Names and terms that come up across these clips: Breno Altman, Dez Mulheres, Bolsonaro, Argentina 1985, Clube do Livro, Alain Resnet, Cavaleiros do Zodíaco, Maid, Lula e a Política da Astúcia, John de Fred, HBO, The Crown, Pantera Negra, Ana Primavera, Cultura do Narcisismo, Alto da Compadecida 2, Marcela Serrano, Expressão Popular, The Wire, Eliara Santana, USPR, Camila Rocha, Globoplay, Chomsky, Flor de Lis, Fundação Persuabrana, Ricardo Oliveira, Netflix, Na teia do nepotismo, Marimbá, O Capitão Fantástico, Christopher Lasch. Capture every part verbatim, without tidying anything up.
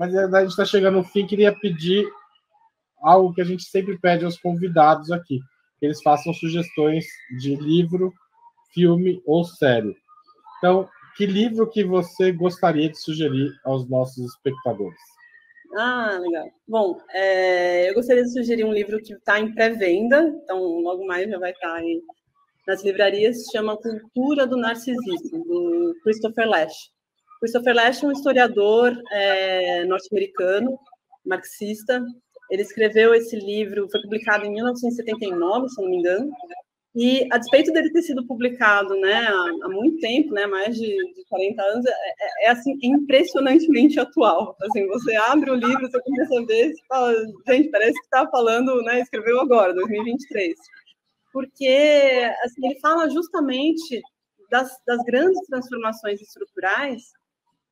mas a gente está chegando ao fim. Queria pedir algo que a gente sempre pede aos convidados aqui, que eles façam sugestões de livro, filme ou série. Então, que livro que você gostaria de sugerir aos nossos espectadores? Ah, legal. Bom, é, eu gostaria de sugerir um livro que está em pré-venda, então logo mais já vai estar aí nas livrarias, se chama Cultura do Narcisismo, do Christopher Lasch. Christopher Lasch é um historiador é, norte-americano, marxista. Ele escreveu esse livro, foi publicado em mil novecentos e setenta e nove, se não me engano, e a despeito dele ter sido publicado, né, há muito tempo, né, mais de, de quarenta anos, é, é assim, impressionantemente atual. Assim, você abre o livro, você começa a ver, você fala, gente, parece que está falando, né, escreveu agora, dois mil e vinte e três. Porque assim, ele fala justamente das, das grandes transformações estruturais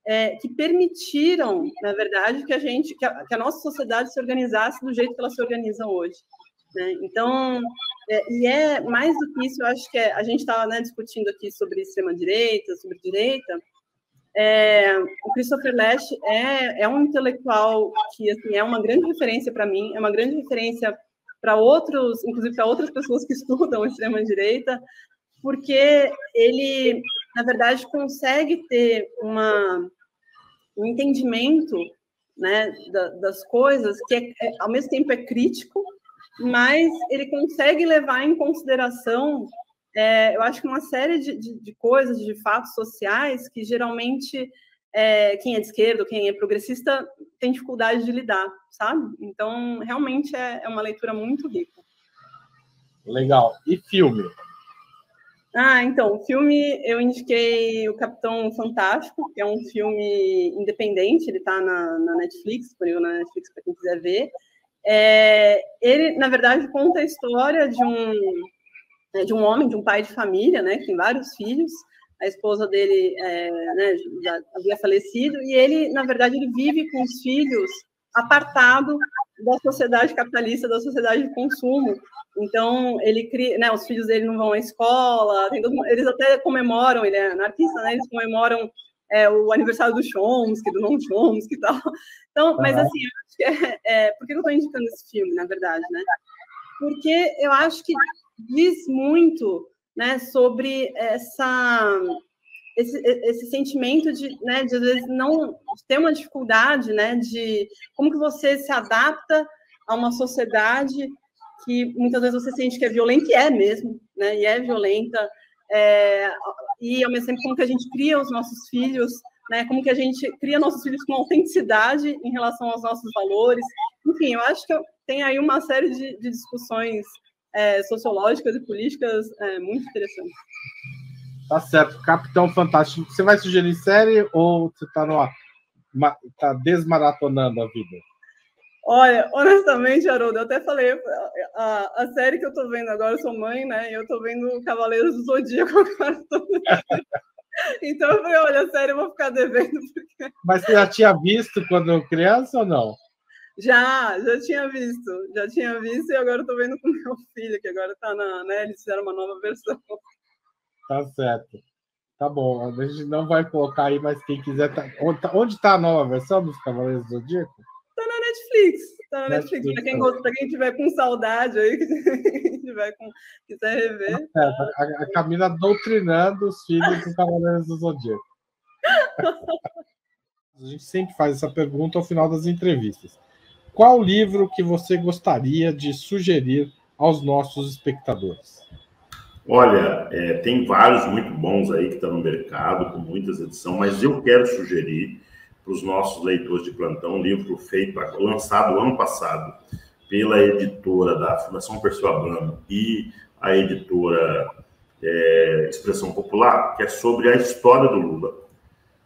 é, que permitiram, na verdade, que a gente, que a, que a nossa sociedade se organizasse do jeito que ela se organiza hoje. Né? Então, é, e é mais do que isso, eu acho que é, a gente estava, né, discutindo aqui sobre extrema-direita, sobre direita, é, o Christopher Lasch é, é um intelectual que assim, é uma grande referência para mim, é uma grande referência para outros, inclusive para outras pessoas que estudam extrema-direita, porque ele, na verdade, consegue ter uma, um entendimento, né, da, das coisas que, é, é, ao mesmo tempo, é crítico, mas ele consegue levar em consideração, é, eu acho que uma série de, de, de coisas, de fatos sociais, que geralmente é, quem é de esquerda, quem é progressista, tem dificuldade de lidar, sabe? Então, realmente é, é uma leitura muito rica. Legal. E filme? Ah, então, filme, eu indiquei O Capitão Fantástico, que é um filme independente, ele está na, na Netflix, disponível na Netflix para quem quiser ver. É, ele, na verdade, conta a história de um, de um homem, de um pai de família, né, que tem vários filhos, a esposa dele é, né, já havia falecido, e ele, na verdade, ele vive com os filhos apartado da sociedade capitalista, da sociedade de consumo. Então, ele cria, né, os filhos dele não vão à escola, tem todo, eles até comemoram, ele é anarquista, né, eles comemoram é, o aniversário do Chomsky, do não Chomsky e tal. Então, mas assim, é, é, por que eu estou indicando esse filme, na verdade, né? Porque eu acho que diz muito, né, sobre essa, esse, esse sentimento de, né, de, às vezes, não de ter uma dificuldade, né, de como que você se adapta a uma sociedade que muitas vezes você sente que é violenta, e é mesmo, né, e é violenta, é, e, ao mesmo tempo, como que a gente cria os nossos filhos, né, como que a gente cria nossos filhos com autenticidade em relação aos nossos valores. Enfim, eu acho que tem aí uma série de, de discussões é, sociológicas e políticas é, muito interessantes. Tá certo. Capitão Fantástico, você vai sugerir série ou você está tá desmaratonando a vida? Olha, honestamente, Haroldo, eu até falei, a, a série que eu estou vendo agora, eu sou mãe, né? E eu estou vendo Cavaleiros do Zodíaco agora. Então eu falei, olha, a série eu vou ficar devendo. Porque... Mas você já tinha visto quando criança ou não? Já, já tinha visto. Já tinha visto e agora eu tô vendo com meu filho, que agora tá na... né, eles fizeram uma nova versão. Tá certo. Tá bom, a gente não vai colocar aí, mas quem quiser... Tá... Onde tá a nova versão dos Cavaleiros do Zodíaco? Tá na Netflix. Tá na Netflix. Netflix. Pra quem gosta, pra quem tiver com saudade aí, quem tiver com... quiser rever... Tá tá... A, a Camila doutrinando os filhos dos Cavaleiros do Zodíaco. A gente sempre faz essa pergunta ao final das entrevistas. Qual livro que você gostaria de sugerir aos nossos espectadores? Olha, é, tem vários muito bons aí que estão no mercado, com muitas edições, mas eu quero sugerir para os nossos leitores de plantão um livro feito, lançado ano passado pela editora da Fundação Persuabrana e a editora é, Expressão Popular, que é sobre a história do Lula,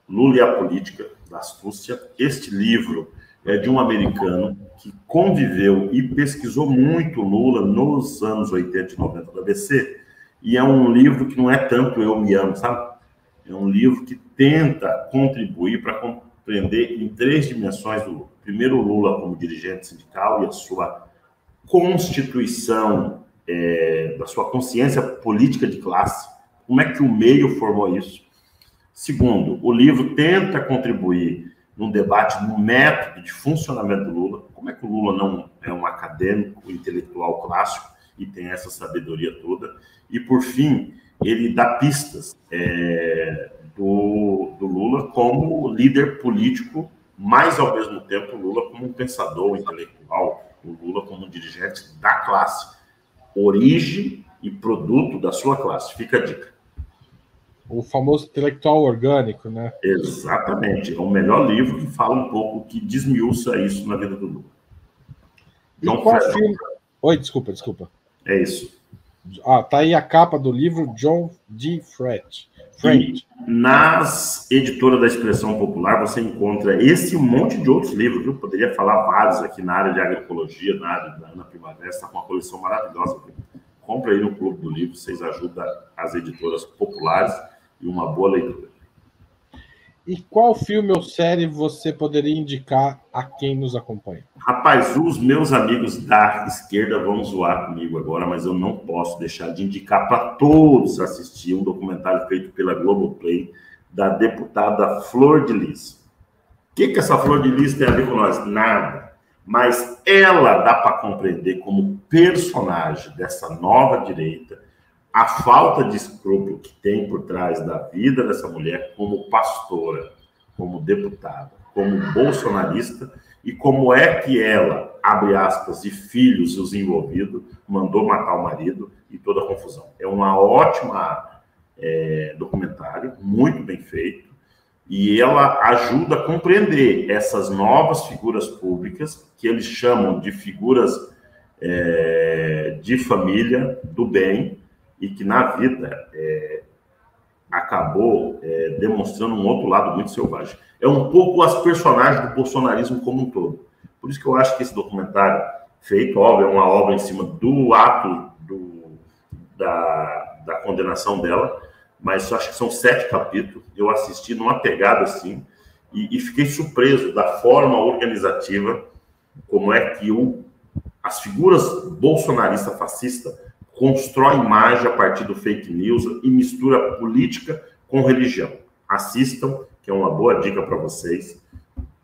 Lula e a Política da Astúcia. Este livro é de um americano que conviveu e pesquisou muito Lula nos anos oitenta e noventa da B C, e é um livro que não é tanto eu me amo, sabe? É um livro que tenta contribuir para compreender em três dimensões do Lula. Primeiro, o Lula como dirigente sindical e a sua constituição, é, da sua consciência política de classe, como é que o meio formou isso. Segundo, o livro tenta contribuir num debate no método de funcionamento do Lula. Como é que o Lula não é um acadêmico, intelectual clássico e tem essa sabedoria toda? E, por fim, ele dá pistas é, do, do Lula como líder político, mas, ao mesmo tempo, o Lula como um pensador intelectual, o Lula como um dirigente da classe, origem e produto da sua classe. Fica a dica. O famoso intelectual orgânico, né? Exatamente. É o melhor livro que fala um pouco, que desmiuça isso na vida do Lula. John Fred. Filme... Oi, desculpa, desculpa. É isso. Ah, tá aí a capa do livro, John de Fred. Fred. Nas editoras da Expressão Popular você encontra esse monte de outros livros, viu? Eu poderia falar vários aqui na área de agricologia, na área da Ana Primavera, está com uma coleção maravilhosa. Compre aí no Clube do Livro, vocês ajudam as editoras populares e uma boa leitura. E qual filme ou série você poderia indicar a quem nos acompanha? Rapaz, os meus amigos da esquerda vão zoar comigo agora, mas eu não posso deixar de indicar para todos assistir um documentário feito pela Globoplay da deputada Flor de Lis. O que, que essa Flor de Lis tem a ver com nós? Nada. Mas ela dá para compreender como personagem dessa nova direita a falta de escrúpulo que tem por trás da vida dessa mulher como pastora, como deputada, como bolsonarista, e como é que ela, abre aspas, e filhos, os envolvidos, mandou matar o marido e toda a confusão. É uma ótima é, documentário, muito bem feito, e ela ajuda a compreender essas novas figuras públicas, que eles chamam de figuras é, de família, do bem, e que na vida é, acabou é, demonstrando um outro lado muito selvagem. É um pouco as personagens do bolsonarismo como um todo. Por isso que eu acho que esse documentário feito, óbvio, é uma obra em cima do ato do, da, da condenação dela, mas acho que são sete capítulos, eu assisti numa pegada assim, e, e fiquei surpreso da forma organizativa, como é que o, as figuras bolsonarista fascista constrói imagem a partir do fake news e mistura política com religião. Assistam, que é uma boa dica para vocês,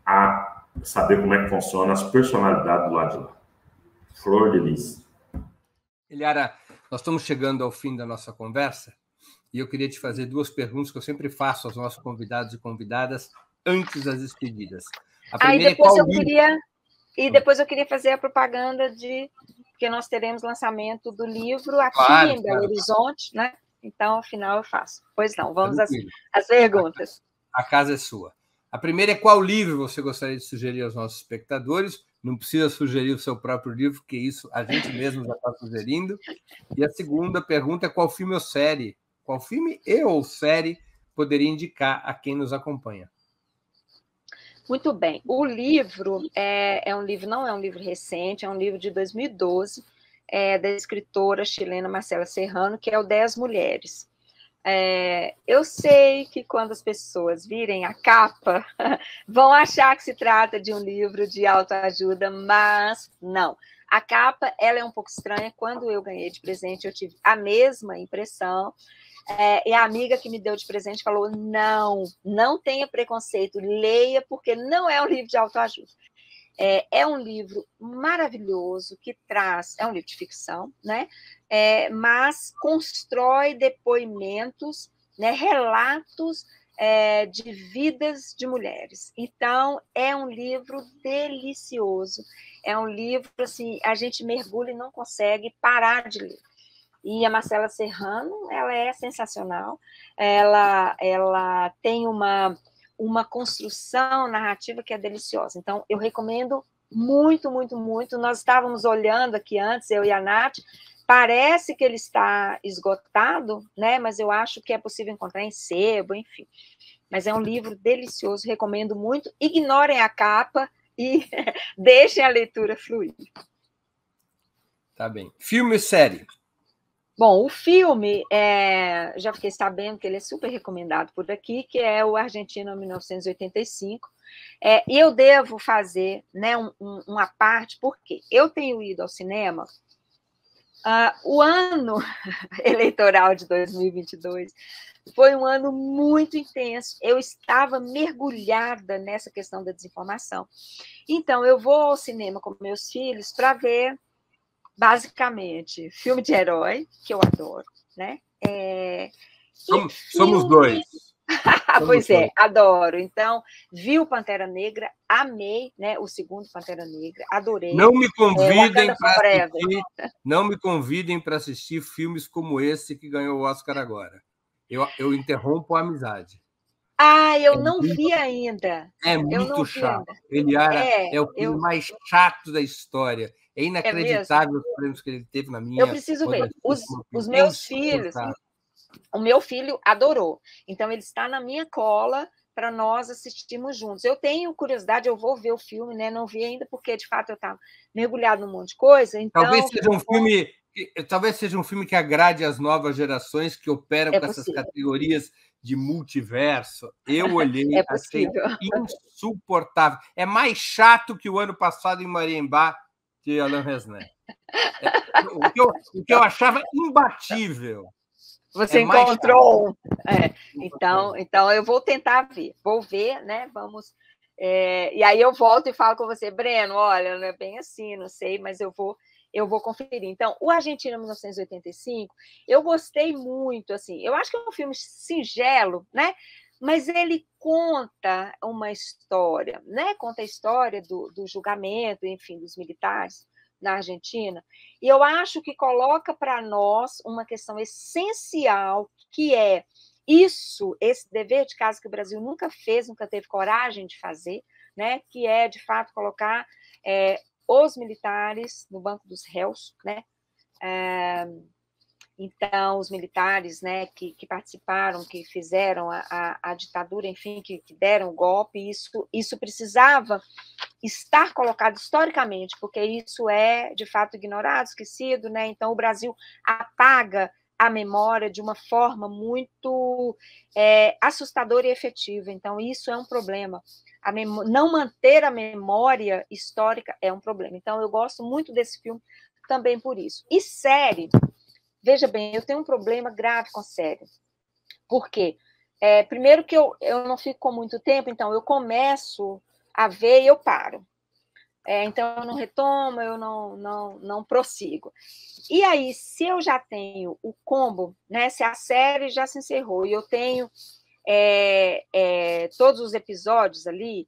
a saber como é que funciona as personalidades do lado de lá. Flor de Lis. Eliara, nós estamos chegando ao fim da nossa conversa e eu queria te fazer duas perguntas que eu sempre faço aos nossos convidados e convidadas antes das despedidas. A primeira Aí depois é qual eu queria... E depois eu queria fazer a propaganda de... Porque nós teremos lançamento do livro aqui claro, em Belo Horizonte, né? Então, ao final, eu faço. Pois não, vamos às, às perguntas. A casa é sua. A primeira é qual livro você gostaria de sugerir aos nossos espectadores? Não precisa sugerir o seu próprio livro, porque isso a gente mesmo já está sugerindo. E a segunda pergunta é qual filme ou série? Qual filme e ou série poderia indicar a quem nos acompanha? Muito bem. O livro é, é um livro, não é um livro recente, é um livro de dois mil e doze, é, da escritora chilena Marcela Serrano, que é o Dez Mulheres. É, eu sei que quando as pessoas virem a capa, vão achar que se trata de um livro de autoajuda, mas não. A capa, ela é um pouco estranha. Quando eu ganhei de presente, eu tive a mesma impressão. É, e a amiga que me deu de presente falou, não, não tenha preconceito, leia, porque não é um livro de autoajuda. É, é um livro maravilhoso que traz, é um livro de ficção, né? É, mas constrói depoimentos, né? Relatos é, de vidas de mulheres. Então, é um livro delicioso, é um livro assim, a gente mergulha e não consegue parar de ler. E a Marcela Serrano, ela é sensacional, ela, ela tem uma, uma construção narrativa que é deliciosa. Então, eu recomendo muito, muito, muito. Nós estávamos olhando aqui antes, eu e a Nath, parece que ele está esgotado, né? Mas eu acho que é possível encontrar em sebo, enfim. Mas é um livro delicioso, recomendo muito. Ignorem a capa e deixem a leitura fluir. Tá bem. Filme e série. Bom, o filme, é, já fiquei sabendo que ele é super recomendado por aqui, que é o Argentina mil novecentos e oitenta e cinco. É, e eu devo fazer, né, um, um, uma parte, porque eu tenho ido ao cinema Uh, o ano eleitoral de dois mil e vinte e dois foi um ano muito intenso. Eu estava mergulhada nessa questão da desinformação. Então, eu vou ao cinema com meus filhos para ver, basicamente, filme de herói, que eu adoro, né? É... Somos, filme... somos dois. Pois somos é, dois. Adoro. Então, vi o Pantera Negra, amei, né? O segundo Pantera Negra, adorei. Não me convidem é, para assistir, não me convidem para assistir filmes como esse que ganhou o Oscar agora. Eu, eu interrompo a amizade. Ah, eu é não muito, vi ainda. É eu muito chato. Ele era, é, é o filme eu... mais chato da história. É inacreditável é os prêmios que ele teve na minha... Eu preciso ver. Os, os meus filhos... O meu filho adorou. Então, ele está na minha cola para nós assistirmos juntos. Eu tenho curiosidade, eu vou ver o filme, né? Não vi ainda, porque, de fato, eu estava mergulhado num monte de coisa. Então... Talvez seja um filme... Talvez seja um filme que agrade as novas gerações que operam é com possível. Essas categorias de multiverso. Eu olhei, é achei insuportável. É mais chato que o ano passado em Marimbá de Alain Resnet. É, o, que eu, o que eu achava imbatível. Você é encontrou um. É. Então, então, eu vou tentar ver. Vou ver, né? Vamos... É, e aí eu volto e falo com você, Breno, olha, não é bem assim, não sei, mas eu vou... Eu vou conferir. Então, o Argentina mil novecentos e oitenta e cinco, eu gostei muito, assim, eu acho que é um filme singelo, né? Mas ele conta uma história, né? Conta a história do, do julgamento, enfim, dos militares na Argentina. E eu acho que coloca para nós uma questão essencial, que é isso, esse dever de casa que o Brasil nunca fez, nunca teve coragem de fazer, né? Que é, de fato, colocar... É, os militares no banco dos réus, né? Então, os militares, né, que, que participaram, que fizeram a, a, a ditadura, enfim, que, que deram o golpe, isso, isso precisava estar colocado historicamente, porque isso é, de fato, ignorado, esquecido, né? Então, o Brasil apaga a memória de uma forma muito é, assustadora e efetiva. Então, isso é um problema. A mem- não manter a memória histórica é um problema. Então, eu gosto muito desse filme também por isso. E série, veja bem, eu tenho um problema grave com série. Por quê? É, primeiro que eu, eu não fico com muito tempo, então eu começo a ver e eu paro. É, então, eu não retomo, eu não, não, não prossigo. E aí, se eu já tenho o combo, né, se a série já se encerrou e eu tenho é, é, todos os episódios ali,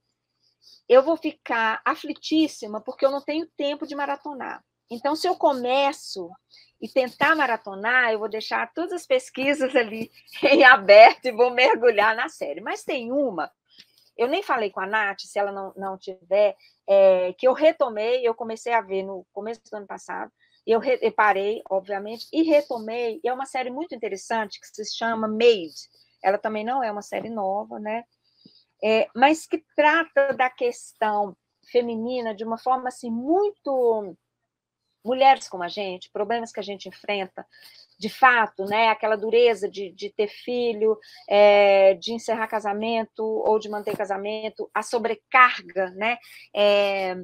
eu vou ficar aflitíssima porque eu não tenho tempo de maratonar. Então, se eu começo e tentar maratonar, eu vou deixar todas as pesquisas ali em aberto e vou mergulhar na série. Mas tem uma... Eu nem falei com a Nath, se ela não, não tiver, é, que eu retomei, eu comecei a ver no começo do ano passado, eu, re, eu parei, obviamente, e retomei, e é uma série muito interessante, que se chama Maid, ela também não é uma série nova, né? É, mas que trata da questão feminina de uma forma assim, muito... Mulheres como a gente, problemas que a gente enfrenta, de fato, né? Aquela dureza de, de ter filho, é, de encerrar casamento ou de manter casamento, a sobrecarga, né? É,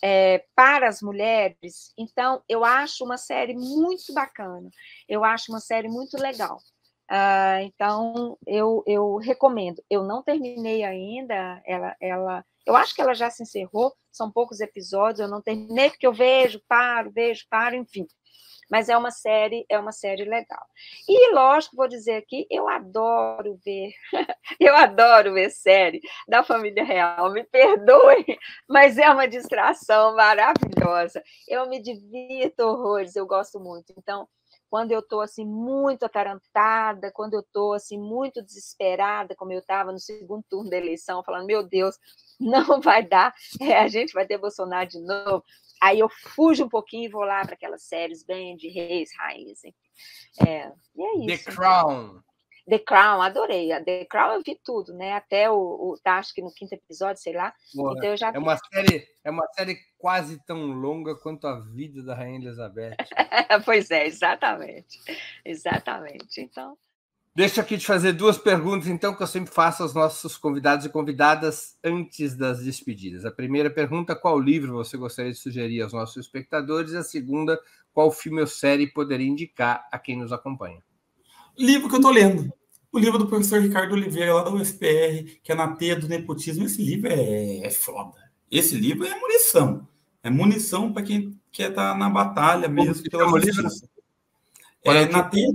é, para as mulheres. Então, eu acho uma série muito bacana, eu acho uma série muito legal. Ah, então, eu, eu recomendo. Eu não terminei ainda, ela... ela eu acho que ela já se encerrou, são poucos episódios, eu não terminei, porque eu vejo, paro, vejo, paro, enfim. Mas é uma série, é uma série legal. E, lógico, vou dizer aqui, eu adoro ver, eu adoro ver série da família real, me perdoem, mas é uma distração maravilhosa. Eu me divirto horrores, eu gosto muito. Então, quando eu estou assim, muito atarantada, quando eu estou assim, muito desesperada, como eu estava no segundo turno da eleição, falando, meu Deus, não vai dar, é, a gente vai ter Bolsonaro de novo. Aí eu fujo um pouquinho e vou lá para aquelas séries bem de reis, raiz. É, e é isso. The Crown. The Crown, adorei. A The Crown eu vi tudo, né? Até o, o tá, acho que no quinto episódio, sei lá. Boa, então eu já é uma série, é uma série quase tão longa quanto a vida da Rainha Elizabeth. Pois é, exatamente, exatamente. Então. Deixa aqui te fazer duas perguntas, então, que eu sempre faço aos nossos convidados e convidadas antes das despedidas. A primeira pergunta, qual livro você gostaria de sugerir aos nossos espectadores? E a segunda, qual filme ou série poderia indicar a quem nos acompanha? Livro que eu estou lendo. O livro do professor Ricardo Oliveira, lá da U S P R, que é Na Teia do Nepotismo. Esse livro é, é foda. Esse livro é munição. É munição para quem quer estar na batalha mesmo. Pela justiça. É, na teia...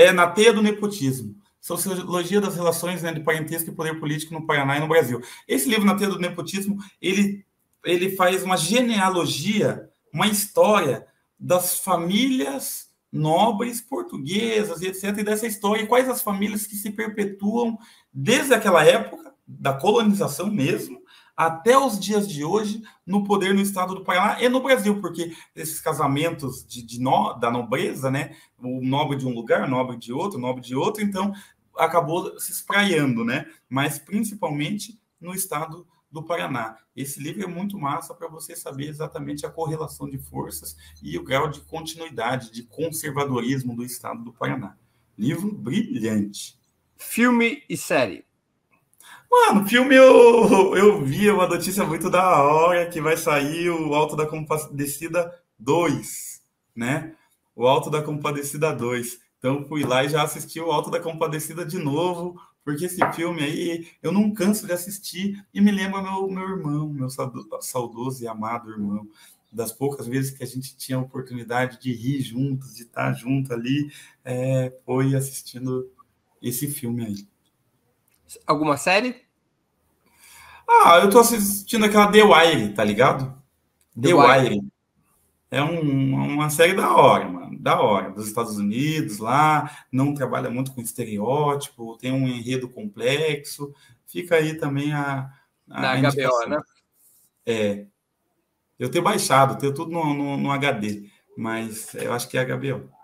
É Na Teia do Nepotismo, Sociologia das Relações, né, de Parentesco e Poder Político no Paraná e no Brasil. Esse livro, Na Teia do Nepotismo, ele, ele faz uma genealogia, uma história das famílias nobres portuguesas, e etcétera, e dessa história, e quais as famílias que se perpetuam desde aquela época, da colonização mesmo, até os dias de hoje, no poder no estado do Paraná e no Brasil, porque esses casamentos de, de no, da nobreza, né, o nobre de um lugar, o nobre de outro, o nobre de outro, então acabou se espraiando, né, mas principalmente no estado do Paraná. Esse livro é muito massa para você saber exatamente a correlação de forças e o grau de continuidade, de conservadorismo do estado do Paraná. Livro brilhante. Filme e série. Mano, filme eu, eu vi uma notícia muito da hora, que vai sair o Alto da Compadecida dois, né? O Alto da Compadecida dois. Então, fui lá e já assisti o Alto da Compadecida de novo, porque esse filme aí, eu não canso de assistir, e me lembra meu, meu irmão, meu saudoso e amado irmão, das poucas vezes que a gente tinha a oportunidade de rir juntos, de estar junto ali, é, foi assistindo esse filme aí. Alguma série? Ah, eu tô assistindo aquela The Wire, tá ligado? The, The Wire. Wire. É um, uma série da hora, mano. Da hora. Dos Estados Unidos, lá. Não trabalha muito com estereótipo. Tem um enredo complexo. Fica aí também a... a da H B O, né? É. Eu tenho baixado. Tenho tudo no, no, no H D. Mas eu acho que é H B O.